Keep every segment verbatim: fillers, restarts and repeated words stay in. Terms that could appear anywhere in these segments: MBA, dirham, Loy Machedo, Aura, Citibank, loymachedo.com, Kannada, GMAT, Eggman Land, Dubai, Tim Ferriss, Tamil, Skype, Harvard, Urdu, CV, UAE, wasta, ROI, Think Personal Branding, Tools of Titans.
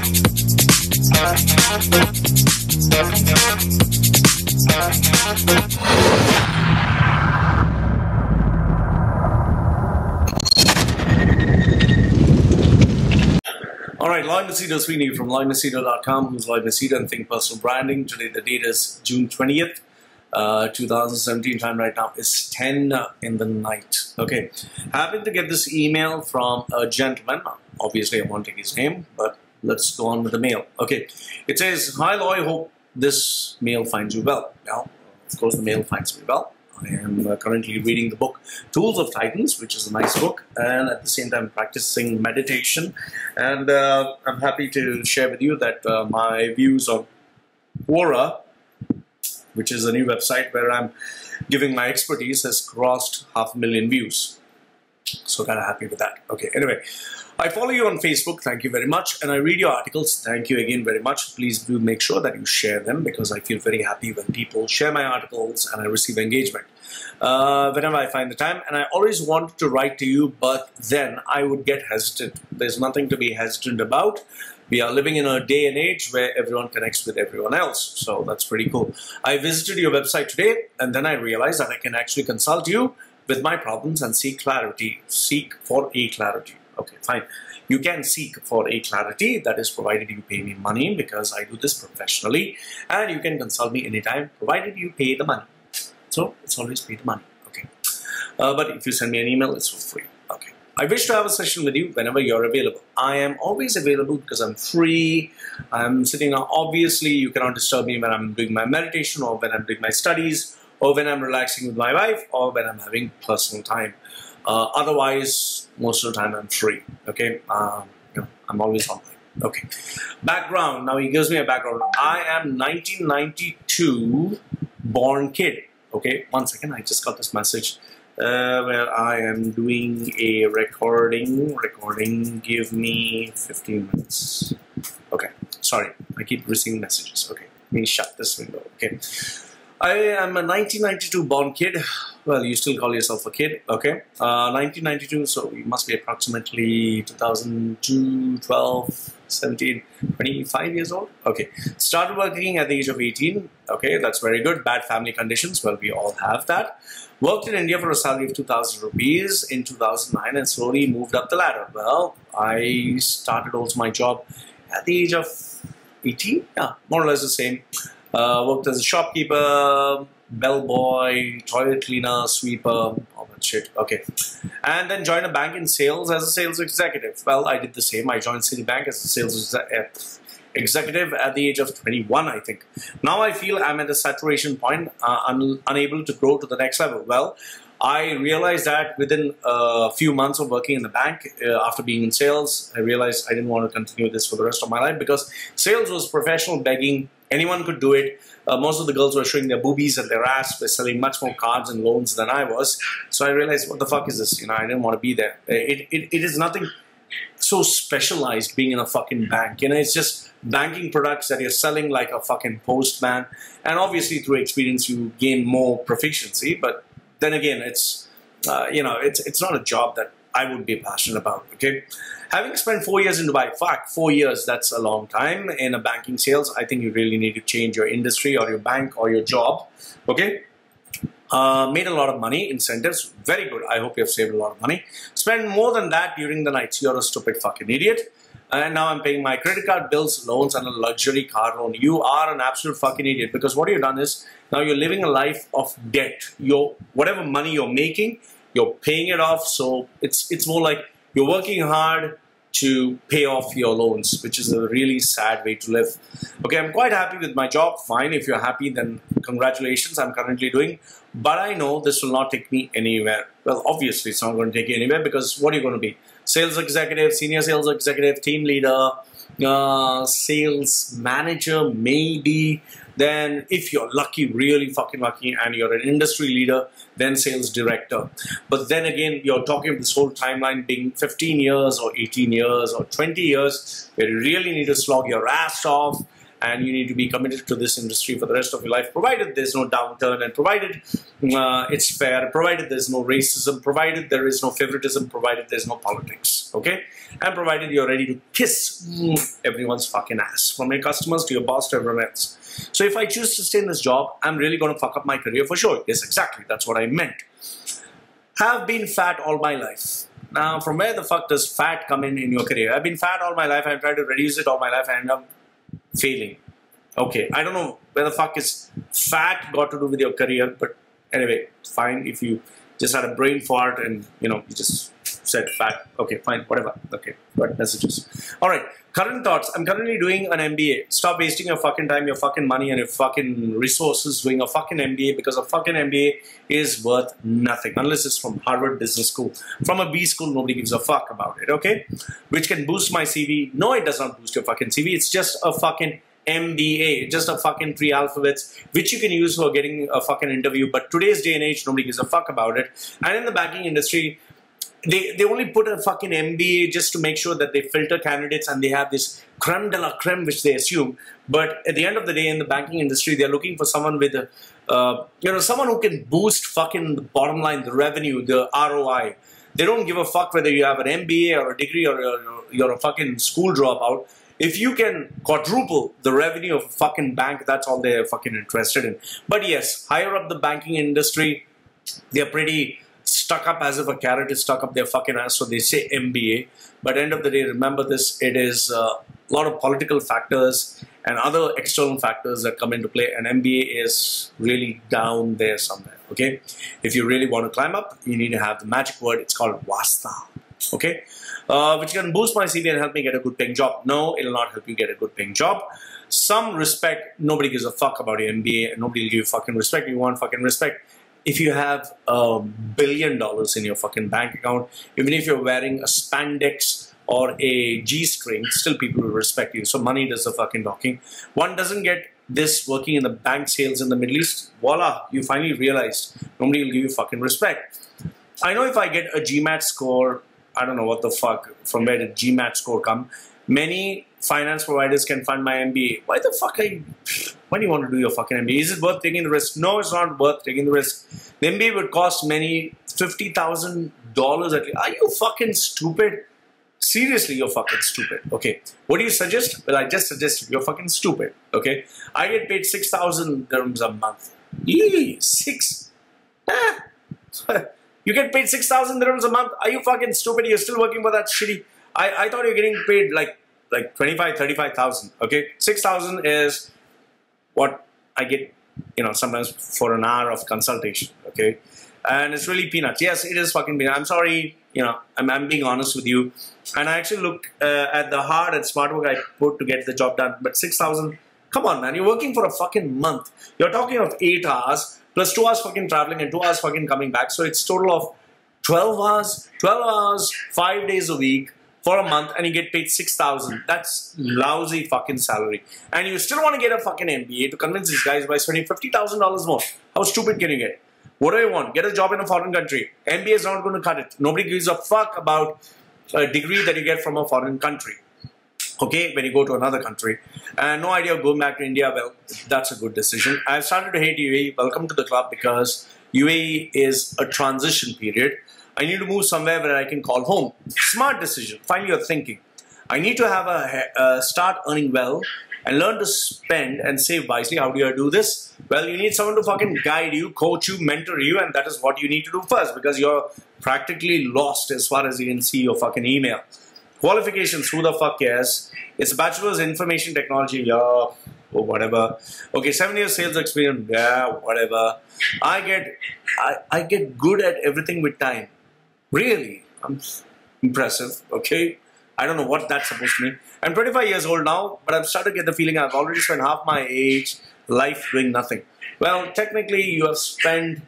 All right, Loy Machedo Sweeney from loy machedo dot com, who's Loy Machedo and Think Personal Branding. Today, the date is June twentieth. Uh, two thousand seventeen time right now is ten in the night. Okay, happened to get this email from a gentleman. Obviously, I won't take his name, but let's go on with the mail. Okay, it says, "Hi Loy, hope this mail finds you well." Now, of course, the mail finds me well. I am uh, currently reading the book Tools of Titans, which is a nice book, and at the same time practicing meditation. And uh, I'm happy to share with you that uh, my views on Aura, which is a new website where I'm giving my expertise, has crossed half a million views. So kind of happy with that. Okay, anyway, I follow you on Facebook. Thank you very much. And I read your articles. Thank you again very much. Please do make sure that you share them, because I feel very happy when people share my articles and I receive engagement uh, whenever I find the time. And I always wanted to write to you, but then I would get hesitant. There's nothing to be hesitant about. We are living in a day and age where everyone connects with everyone else. So that's pretty cool. I visited your website today, and then I realized that I can actually consult you with my problems and seek clarity. Seek for a clarity. Okay, fine. You can seek for a clarity. That is provided you pay me money, because I do this professionally. And you can consult me anytime, provided you pay the money. So it's always pay the money. Okay. Uh, but if you send me an email, it's for free. Okay. I wish to have a session with you whenever you're available. I am always available because I'm free. I'm sitting now. Obviously, you cannot disturb me when I'm doing my meditation, or when I'm doing my studies, or when I'm relaxing with my wife, or when I'm having personal time. Uh, otherwise, most of the time I'm free. Okay, um, you know, I'm always online. Okay, background. Now he gives me a background. I am nineteen ninety-two born kid. Okay, one second. I just got this message. Uh, well, I am doing a recording. Recording, give me fifteen minutes. Okay, sorry, I keep receiving messages. Okay, let me shut this window. Okay, I am a nineteen ninety-two born kid. Well, you still call yourself a kid. Okay, uh, nineteen ninety-two, so you must be approximately two thousand two, twelve, seventeen, twenty-five years old. Okay, started working at the age of eighteen. Okay, that's very good. Bad family conditions. Well, we all have that. Worked in India for a salary of two thousand rupees in two thousand nine and slowly moved up the ladder. Well, I started also my job at the age of eighteen. Yeah, more or less the same. Uh, worked as a shopkeeper, bellboy, toilet cleaner, sweeper, all that shit. Okay. And then joined a bank in sales as a sales executive. Well, I did the same. I joined Citibank as a sales executive. Executive at the age of twenty-one, I think. Now I feel I'm at a saturation point, uh, un unable to grow to the next level. Well, I realized that within a few months of working in the bank, uh, after being in sales, I realized I didn't want to continue this for the rest of my life, because sales was professional begging. Anyone could do it. Uh, most of the girls were showing their boobies and their ass. Were selling much more cards and loans than I was. So I realized, what the fuck is this? You know, I didn't want to be there. It, it, it is nothing so specialized being in a fucking bank. You know, it's just banking products that you're selling like a fucking postman. And obviously through experience, you gain more proficiency. But then again, it's, uh, you know, it's it's not a job that I would be passionate about, okay? Having spent four years in Dubai, fuck, four years, that's a long time in a banking sales. I think you really need to change your industry or your bank or your job, okay? Uh, made a lot of money, incentives, very good. I hope you have saved a lot of money. Spend more than that during the nights. You're a stupid fucking idiot. And now I'm paying my credit card bills, loans, and a luxury car loan. You are an absolute fucking idiot, because what you've done is now you're living a life of debt. Your whatever money you're making, you're paying it off. So it's it's more like you're working hard to pay off your loans, which is a really sad way to live. Okay, I'm quite happy with my job. Fine, if you're happy, then congratulations, I'm currently doing. But I know this will not take me anywhere. Well, obviously, it's not going to take you anywhere, because what are you going to be? Sales executive, senior sales executive, team leader, uh, sales manager, maybe. Then if you're lucky, really fucking lucky, and you're an industry leader, then sales director. But then again, you're talking this whole timeline being fifteen years or eighteen years or twenty years, where you really need to slog your ass off, and you need to be committed to this industry for the rest of your life, provided there's no downturn, and provided uh, it's fair, provided there's no racism, provided there is no favoritism, provided there's no politics. ass, okay? And provided you're ready to kiss everyone's fucking ass, from your customers to your boss to everyone else. So if I choose to stay in this job, I'm really going to fuck up my career for sure. Yes, exactly. That's what I meant. Have been fat all my life. Now, from where the fuck does fat come in in your career? I've been fat all my life. I've tried to reduce it all my life. I end up failing. Okay, I don't know where the fuck is fat got to do with your career, but anyway, fine. If you just had a brain fart and, you know, you just said fat. Okay, fine, whatever. Okay, got messages. All right, current thoughts. I'm currently doing an M B A. Stop wasting your fucking time, your fucking money, and your fucking resources doing a fucking M B A, because a fucking M B A is worth nothing unless it's from Harvard Business School. From a B school, nobody gives a fuck about it, okay? Which can boost my C V. No, it does not boost your fucking C V. It's just a fucking M B A, just a fucking three alphabets which you can use for getting a fucking interview. But today's day and age, nobody gives a fuck about it. And in the banking industry, they, they only put a fucking M B A just to make sure that they filter candidates, and they have this creme de la creme which they assume. But at the end of the day, in the banking industry, they're looking for someone with a, uh, you know, someone who can boost fucking the bottom line, the revenue, the R O I. They don't give a fuck whether you have an M B A or a degree or you're, you're a fucking school dropout. If you can quadruple the revenue of a fucking bank, that's all they're fucking interested in. But yes, higher up the banking industry, they're pretty stuck up, as if a carrot is stuck up their fucking ass, so they say M B A. But end of the day, remember this, it is a lot of political factors and other external factors that come into play, and M B A is really down there somewhere, okay? If you really want to climb up, you need to have the magic word. It's called wasta, okay? Uh, which can boost my C V and help me get a good paying job. No, it'll not help you get a good paying job. Some respect, nobody gives a fuck about your M B A, and nobody will give you fucking respect. You want fucking respect. If you have a billion dollars in your fucking bank account, even if you're wearing a spandex or a G-string, still people will respect you. So money does the fucking talking. One doesn't get this working in the bank sales in the Middle East. Voila, you finally realized nobody will give you fucking respect. I know if I get a G MAT score, I don't know what the fuck, from where did G MAT score come? Many finance providers can fund my M B A. Why the fuck are you, why do you want to do your fucking M B A? Is it worth taking the risk? No, it's not worth taking the risk. The M B A would cost many fifty thousand dollars at least. Are you fucking stupid? Seriously, you're fucking stupid. Okay, what do you suggest? Well, I just suggested you're fucking stupid. Okay, I get paid six thousand dirhams a month. Yee, six. Ah. You get paid six thousand dirhams a month? Are you fucking stupid? You're still working for that shitty... I, I thought you were getting paid like like twenty-five, thirty-five thousand, okay? six thousand is what I get, you know, sometimes for an hour of consultation, okay? And it's really peanuts. Yes, it is fucking peanuts. I'm sorry, you know, I'm, I'm being honest with you. And I actually looked uh, at the hard and smart work I put to get the job done. But six thousand, come on, man. You're working for a fucking month. You're talking of eight hours... plus two hours fucking traveling and two hours fucking coming back. So it's total of twelve hours, twelve hours, five days a week for a month, and you get paid six thousand. That's lousy fucking salary. And you still want to get a fucking M B A to convince these guys by spending fifty thousand dollars more. How stupid can you get? What do you want? Get a job in a foreign country. M B A is not going to cut it. Nobody gives a fuck about a degree that you get from a foreign country. Okay, when you go to another country. And no idea of going back to India. Well, that's a good decision. I've started to hate U A E. Welcome to the club, because U A E is a transition period. I need to move somewhere where I can call home. Smart decision. Finally, you're thinking. I need to have a, a start earning well and learn to spend and save wisely. How do you do this? Well, you need someone to fucking guide you, coach you, mentor you, and that is what you need to do first, because you're practically lost as far as you can see your fucking email. Qualifications, who the fuck cares? It's a bachelor's in information technology, yeah, or oh, whatever. Okay, seven years sales experience, yeah, whatever. I get, I, I get good at everything with time. Really, I'm impressive. Okay, I don't know what that's supposed to mean. I'm twenty-five years old now, but I've started to get the feeling I've already spent half my age life doing nothing. Well, technically, you have spent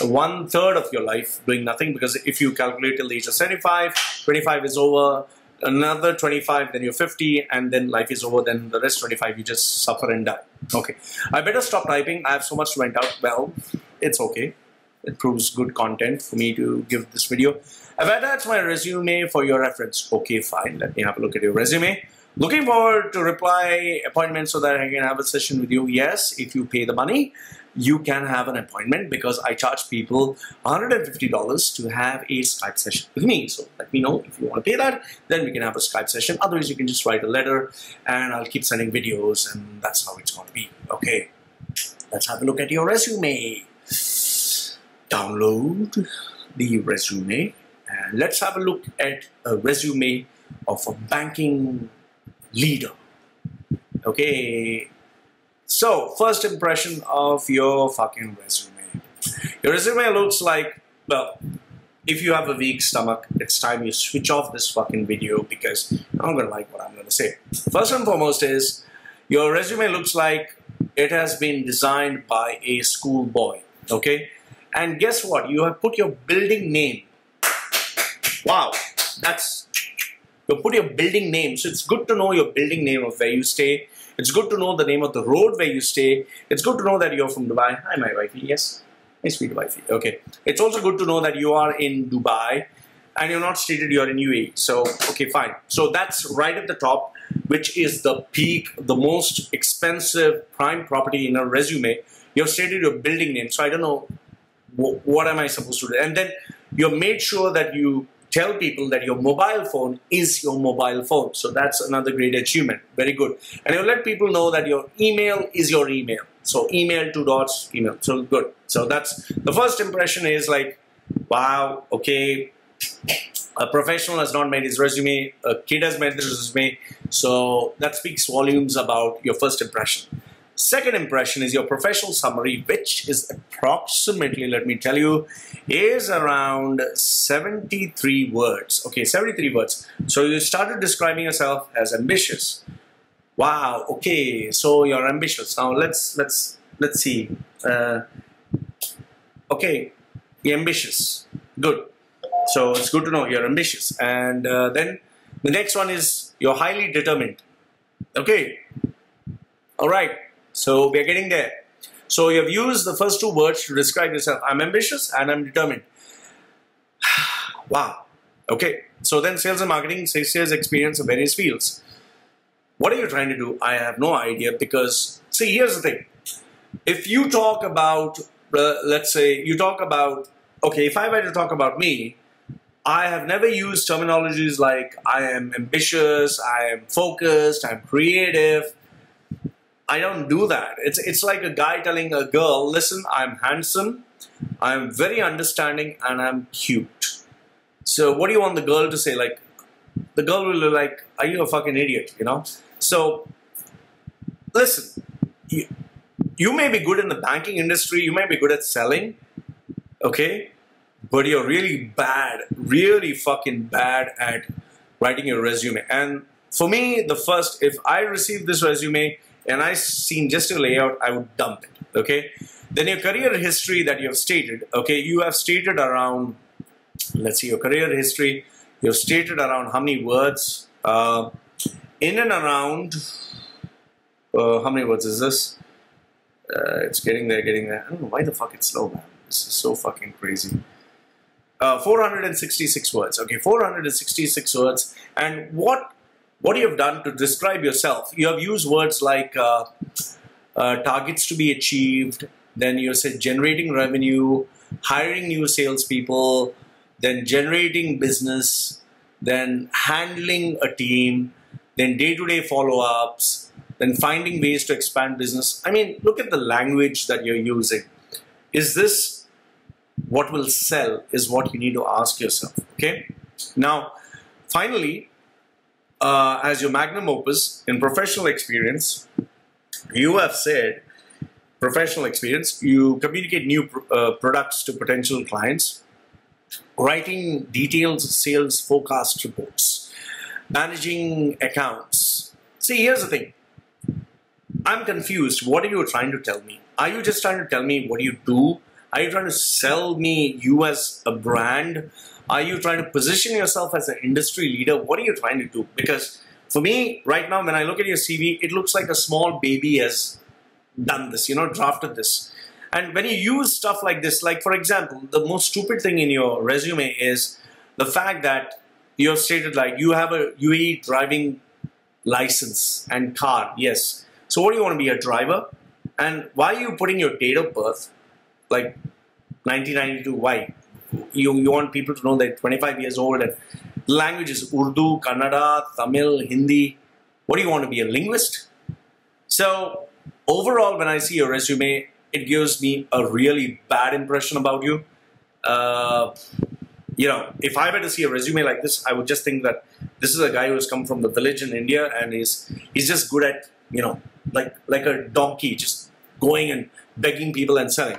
one third of your life doing nothing, because if you calculate till the age of seventy-five, twenty-five is over. Another twenty-five, then you're fifty, and then life is over. Then the rest twenty-five, you just suffer and die. Okay, I better stop typing. I have so much to vent out. Well, it's okay. It proves good content for me to give this video. I've attached my resume for your reference. Okay, fine. Let me have a look at your resume. Looking forward to reply appointments so that I can have a session with you. Yes, if you pay the money, you can have an appointment because I charge people one hundred fifty dollars to have a Skype session with me. So let me know if you want to pay that, then we can have a Skype session. Otherwise, you can just write a letter and I'll keep sending videos and that's how it's going to be. Okay, let's have a look at your resume. Download the resume and let's have a look at a resume of a banking leader. Okay. So, first impression of your fucking resume. Your resume looks like, well, if you have a weak stomach, it's time you switch off this fucking video because you're not gonna like what I'm gonna say. First and foremost is, your resume looks like it has been designed by a schoolboy, okay? And guess what? You have put your building name. Wow, that's, you put your building name. So it's good to know your building name of where you stay. It's good to know the name of the road where you stay. It's good to know that you're from Dubai. Hi, my wifey. Yes, my sweet wifey. Okay. It's also good to know that you are in Dubai and you're not stated you're in U A E. So, okay, fine. So that's right at the top, which is the peak, the most expensive prime property in a resume. You've stated your building name. So I don't know what am I supposed to do. And then you've made sure that you tell people that your mobile phone is your mobile phone. So that's another great achievement. Very good. And you let people know that your email is your email. So email, two dots, email. So good. So that's the first impression is like, wow, okay. A professional has not made his resume. A kid has made his resume. So that speaks volumes about your first impression. Second impression is your professional summary, which is approximately, let me tell you, is around seventy-three words. Okay, seventy-three words. So you started describing yourself as ambitious. Wow, okay, so you're ambitious. Now let's let's let's see. Uh, okay, you're ambitious. Good. So it's good to know you're ambitious. And uh, then the next one is you're highly determined. Okay, all right. So we are getting there. So you have used the first two words to describe yourself. I'm ambitious and I'm determined. Wow. Okay. So then sales and marketing, sales experience in various fields. What are you trying to do? I have no idea because, see, here's the thing. If you talk about, uh, let's say you talk about, okay, if I were to talk about me, I have never used terminologies like I am ambitious, I am focused, I'm creative. I don't do that. It's it's like a guy telling a girl, listen, I'm handsome, I'm very understanding, and I'm cute. So what do you want the girl to say? Like, the girl will be like, are you a fucking idiot, you know? So, listen, you, you may be good in the banking industry, you may be good at selling, okay? But you're really bad, really fucking bad at writing your resume. And for me, the first, if I receive this resume, and I've seen just a layout, I would dump it, okay? Then your career history that you have stated, okay, you have stated around, let's see, your career history, you have stated around how many words, uh, in and around, uh, how many words is this? Uh, it's getting there, getting there. I don't know why the fuck it's slow, man. This is so fucking crazy. Uh, four hundred sixty-six words, okay, four hundred sixty-six words, and what What you have done to describe yourself, you have used words like uh, uh, targets to be achieved, then you said generating revenue, hiring new salespeople, then generating business, then handling a team, then day-to-day follow-ups, then finding ways to expand business. I mean, look at the language that you're using. Is this what will sell is what you need to ask yourself, okay? Now, finally, Uh, as your magnum opus in professional experience, you have said professional experience, you communicate new pr uh, products to potential clients, writing detailed sales forecast reports, managing accounts. See, here's the thing. I'm confused. What are you trying to tell me? Are you just trying to tell me what you do? Are you trying to sell me you as a brand? Are you trying to position yourself as an industry leader? What are you trying to do? Because for me, right now, when I look at your C V, it looks like a small baby has done this, you know, drafted this. And when you use stuff like this, like for example, the most stupid thing in your resume is the fact that you have stated like you have a U A E driving license and car, yes. So what do you want to be, a driver? And why are you putting your date of birth, like nineteen ninety-two, why? You, you want people to know that twenty-five years old and languages, Urdu, Kannada, Tamil, Hindi. What do you want to be, a linguist? So overall, when I see your resume, it gives me a really bad impression about you. Uh, you know, if I were to see a resume like this, I would just think that this is a guy who has come from the village in India and he's, he's just good at, you know, like, like a donkey, just going and begging people and selling.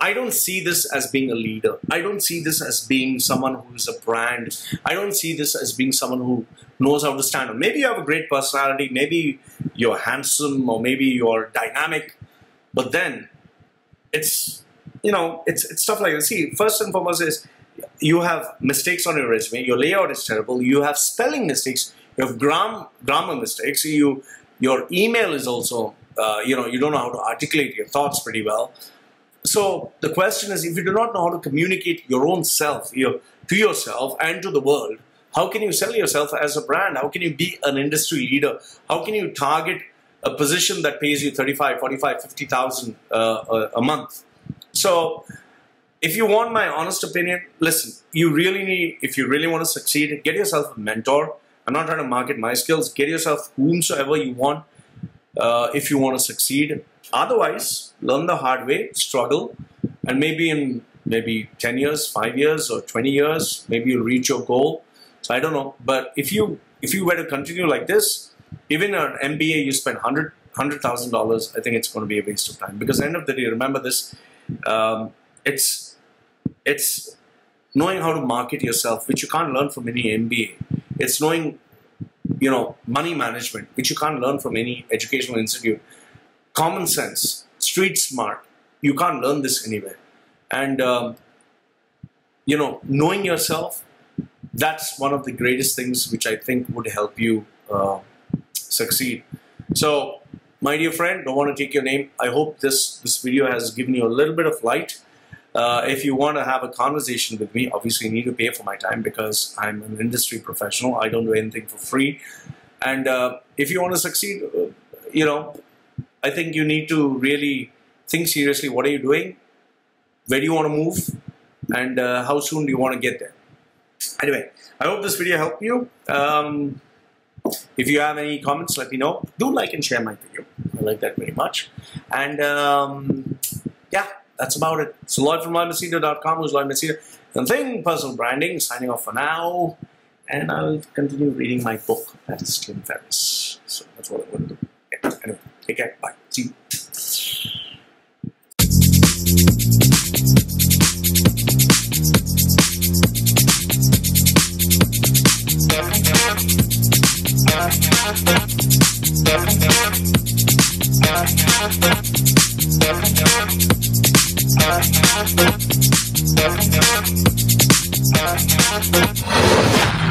I don't see this as being a leader. I don't see this as being someone who's a brand. I don't see this as being someone who knows how to stand up. Maybe you have a great personality. Maybe you're handsome or maybe you're dynamic. But then it's, you know, it's, it's stuff like this. See, first and foremost is you have mistakes on your resume. Your layout is terrible. You have spelling mistakes. You have gram, grammar mistakes. You, your email is also, uh, you know, you don't know how to articulate your thoughts pretty well. So the question is, if you do not know how to communicate your own self, your, to yourself and to the world, how can you sell yourself as a brand? How can you be an industry leader? How can you target a position that pays you thirty-five, forty-five, fifty thousand uh, a, a month? So if you want my honest opinion, listen, you really need, if you really want to succeed, get yourself a mentor. I'm not trying to market my skills. Get yourself whomsoever you want uh, if you want to succeed. Otherwise, learn the hard way, struggle, and maybe in maybe ten years, five years or twenty years, maybe you'll reach your goal. So I don't know. But if you if you were to continue like this, even an M B A, you spend one hundred thousand dollars, I think it's going to be a waste of time. Because at the end of the day, remember this, um, it's, it's knowing how to market yourself, which you can't learn from any M B A. It's knowing, you know, money management, which you can't learn from any educational institute. Common sense, street smart, you can't learn this anywhere. And, um, you know, knowing yourself, that's one of the greatest things which I think would help you uh, succeed. So, my dear friend, don't want to take your name. I hope this, this video has given you a little bit of light. Uh, if you want to have a conversation with me, obviously you need to pay for my time because I'm an industry professional. I don't do anything for free. And uh, if you want to succeed, you know, I think you need to really think seriously, what are you doing, where do you want to move, and uh, how soon do you want to get there. Anyway, I hope this video helped you. Um, if you have any comments, let me know. Do like and share my video. I like that very much. And um, yeah, that's about it. So Loy from loy machedo dot com, who's Loy Machedo, and Think Personal Branding, signing off for now. And I'll continue reading my book. That is Tim Ferriss. So that's what I'm going to do. Yeah, anyway. Take care. Bye. See you.